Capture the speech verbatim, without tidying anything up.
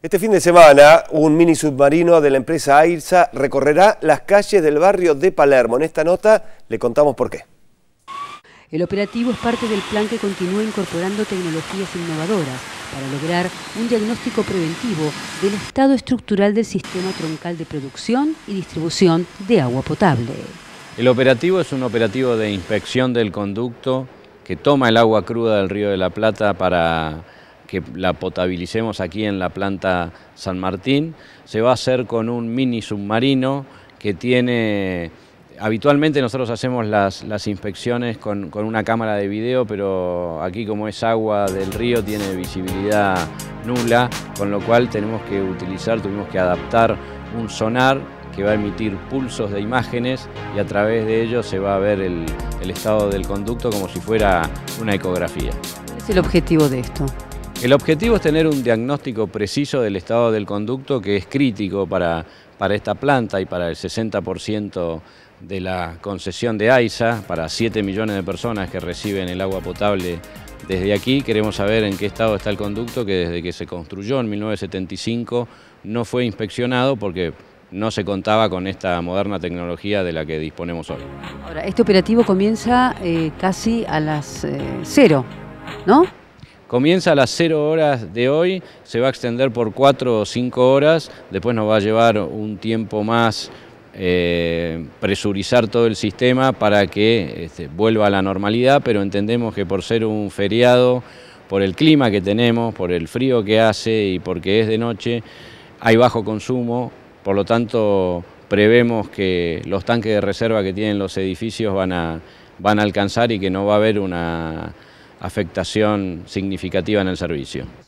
Este fin de semana, un mini submarino de la empresa Aysa recorrerá las calles del barrio de Palermo. En esta nota le contamos por qué. El operativo es parte del plan que continúa incorporando tecnologías innovadoras para lograr un diagnóstico preventivo del estado estructural del sistema troncal de producción y distribución de agua potable. El operativo es un operativo de inspección del conducto que toma el agua cruda del río de la Plata para que la potabilicemos aquí en la planta San Martín. Se va a hacer con un mini submarino que tiene... Habitualmente nosotros hacemos las, las inspecciones con, con una cámara de video, pero aquí como es agua del río tiene visibilidad nula, con lo cual tenemos que utilizar, tuvimos que adaptar un sonar que va a emitir pulsos de imágenes y a través de ellos se va a ver el, el estado del conducto como si fuera una ecografía. ¿Cuál es el objetivo de esto? El objetivo es tener un diagnóstico preciso del estado del conducto, que es crítico para, para esta planta y para el sesenta por ciento de la concesión de Aysa, para siete millones de personas que reciben el agua potable desde aquí. Queremos saber en qué estado está el conducto, que desde que se construyó en mil novecientos setenta y cinco no fue inspeccionado porque no se contaba con esta moderna tecnología de la que disponemos hoy. Ahora, este operativo comienza eh, casi a las eh, cero, ¿no? Comienza a las cero horas de hoy, se va a extender por cuatro o cinco horas, después nos va a llevar un tiempo más eh, presurizar todo el sistema para que este, vuelva a la normalidad, pero entendemos que por ser un feriado, por el clima que tenemos, por el frío que hace y porque es de noche, hay bajo consumo, por lo tanto prevemos que los tanques de reserva que tienen los edificios van a, van a alcanzar y que no va a haber una afectación significativa en el servicio.